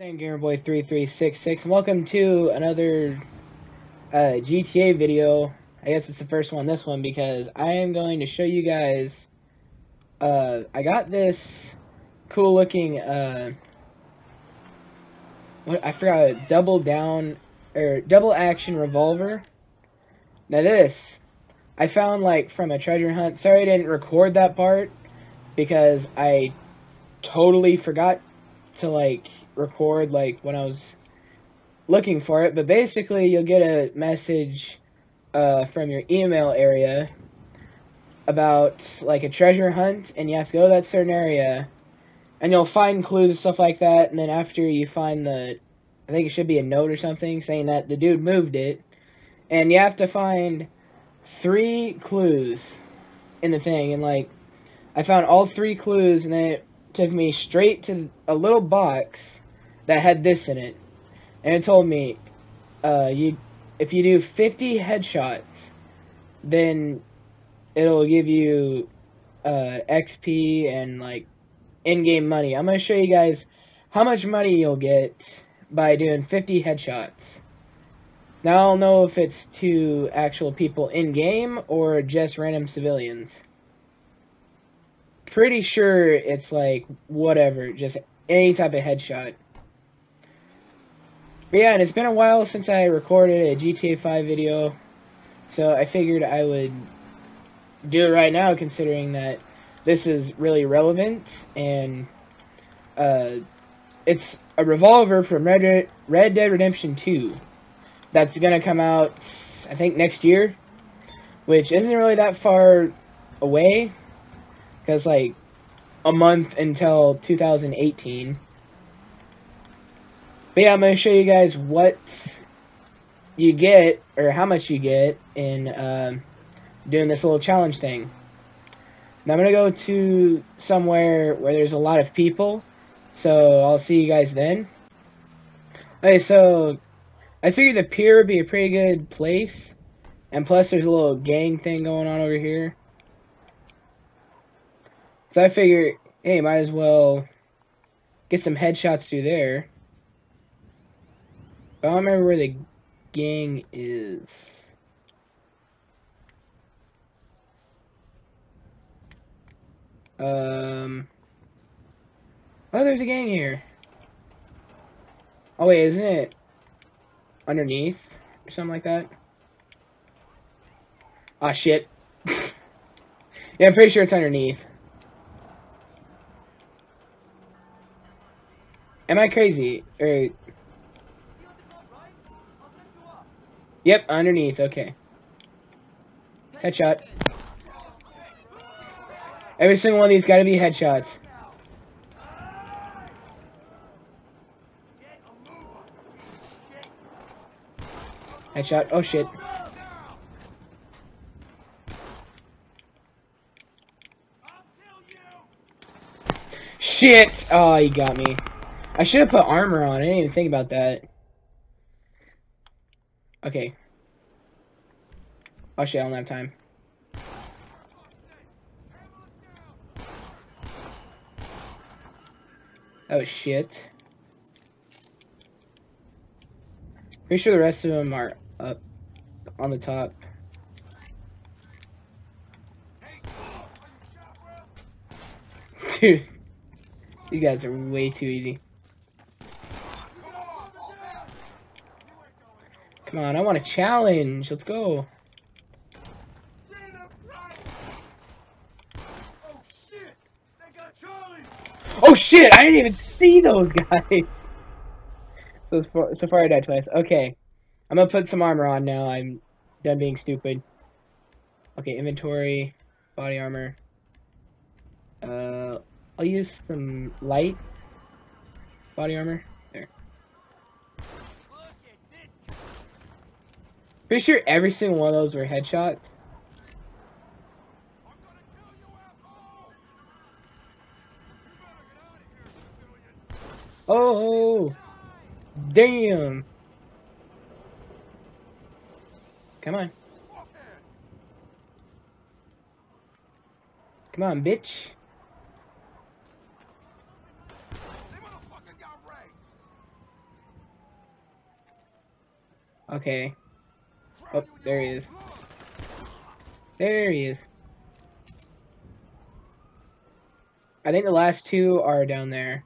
Gamerboy3366 and welcome to another GTA video. I guess it's the first one, this one, because I am going to show you guys I got this cool looking I forgot, double action revolver. Now this I found like from a treasure hunt. Sorry I didn't record that part because I totally forgot to like record like when I was looking for it, but basically you'll get a message from your email area about like a treasure hunt, and you have to go to that certain area and you'll find clues and stuff like that, and then after you find the, I think it should be a note or something saying that the dude moved it, and you have to find 3 clues in the thing, and like I found all 3 clues and then it took me straight to a little box that had this in it, and it told me, if you do 50 headshots, then it'll give you XP and like in-game money. I'm gonna show you guys how much money you'll get by doing 50 headshots. Now I don't know if it's to actual people in-game or just random civilians. Pretty sure it's like whatever, just any type of headshot. But yeah, and it's been a while since I recorded a GTA 5 video, so I figured I would do it right now, considering that this is really relevant, and it's a revolver from Red Dead Redemption 2 that's gonna come out, I think, next year, which isn't really that far away, because like a month until 2018. But yeah, I'm going to show you guys what you get, or how much you get, in doing this little challenge thing. Now I'm going to go to somewhere where there's a lot of people, so I'll see you guys then. Okay, so I figured the pier would be a pretty good place, and plus there's a little gang thing going on over here. So I figure, hey, might as well get some headshots through there. But I don't remember where the gang is. Oh, there's a gang here. Oh wait, isn't it underneath or something like that? Ah, shit. Yeah, I'm pretty sure it's underneath. Am I crazy? Or... yep, underneath, okay. Headshot. Every single one of these gotta be headshots. Headshot, oh shit. Shit! Oh, you got me. I should have put armor on. I didn't even think about that. Okay. Oh shit, I don't have time. Oh shit. Pretty sure the rest of them are up on the top. Dude, you guys are way too easy. Come on, I want a challenge. Let's go. Oh shit! They got Charlie. Oh shit! I didn't even see those guys. So far I died twice. Okay, I'm gonna put some armor on now. I'm done being stupid. Okay, inventory, body armor. I'll use some light body armor. There. Pretty sure every single one of those were headshots. Oh, damn. Come on. Come on, bitch. Okay. Oh, there he is. There he is. I think the last two are down there.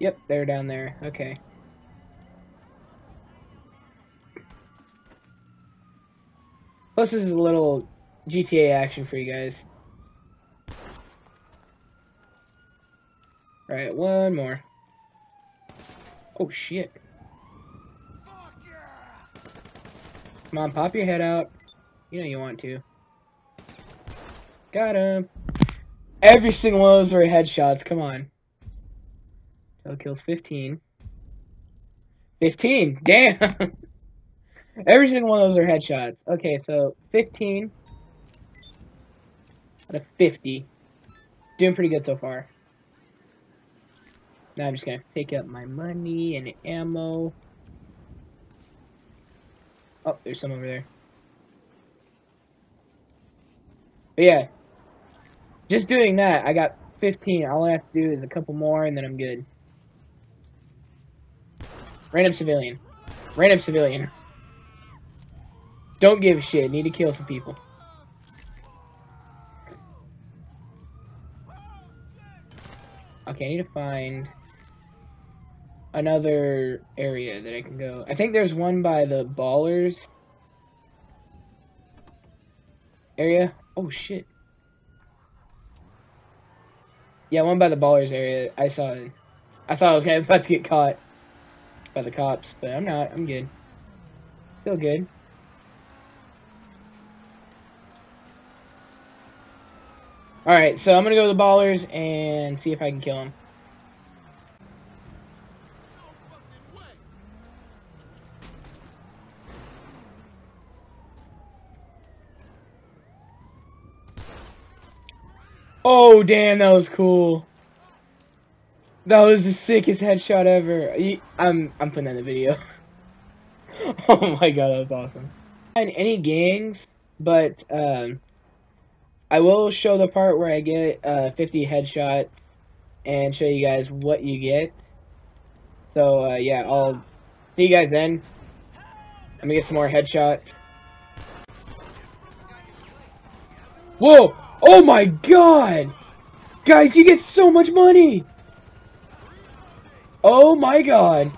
Yep, they're down there. Okay. Plus, this is a little GTA action for you guys. Alright, one more. Oh, shit. Come on, pop your head out. You know you want to. Got him. Every single one of those were headshots. Come on. So kills 15. 15! Damn! Every single one of those are headshots. Okay, so 15. Out of 50. Doing pretty good so far. Now I'm just gonna pick up my money and ammo. Oh, there's some over there. But yeah, just doing that, I got 15. All I have to do is a couple more, and then I'm good. Random civilian. Random civilian. Don't give a shit. Need to kill some people. Okay, I need to find another area that I can go. I think there's one by the ballers area. Oh shit. Yeah, one by the ballers area. I saw it. I thought I was about to get caught by the cops, but I'm not. I'm good. Still good. Alright, so I'm gonna go to the ballers and see if I can kill him. Oh, damn, that was cool. That was the sickest headshot ever. I'm putting that in the video. Oh my god, that was awesome. Find any gangs, but I will show the part where I get 50 headshots and show you guys what you get. So yeah, I'll see you guys then. Let me get some more headshots. Whoa! Oh my god! Guys, you get so much money! Oh my god!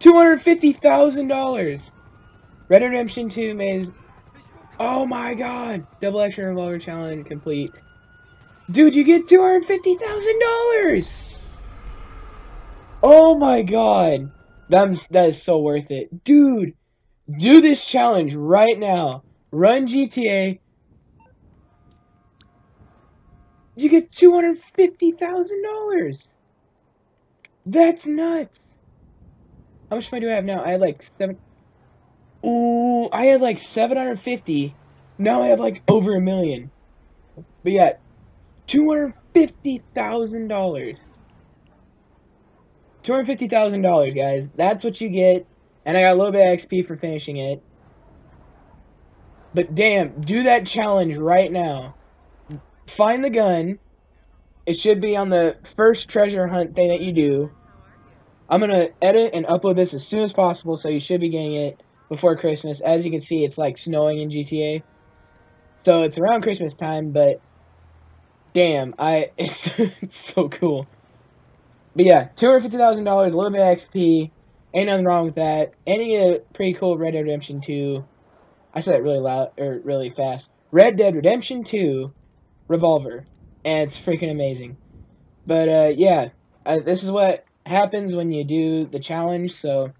$250,000! Red Dead Redemption 2 made... Oh my god! Double Action Revolver Challenge complete. Dude, you get $250,000! Oh my god! That is so worth it. Dude! Do this challenge right now. Run GTA. You get $250,000! That's nuts! How much money do I have now? I had like seven... Ooh, I had like 750. Now I have like over a million. But yeah, $250,000. $250,000, guys. That's what you get. And I got a little bit of XP for finishing it. But damn, do that challenge right now. Find the gun. It should be on the first treasure hunt thing that you do. I'm gonna edit and upload this as soon as possible, so you should be getting it before Christmas. As you can see, it's like snowing in GTA, so it's around Christmas time. But damn, it's so cool. But yeah, $250,000, a little bit of XP, ain't nothing wrong with that. And you get a pretty cool Red Dead Redemption 2. I said it really loud or really fast. Red Dead Redemption 2 revolver, and it's freaking amazing. But yeah, this is what happens when you do the challenge. So,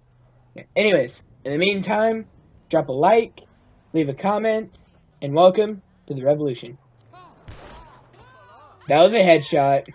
yeah. Anyways. In the meantime, drop a like, leave a comment, and welcome to the revolution. That was a headshot.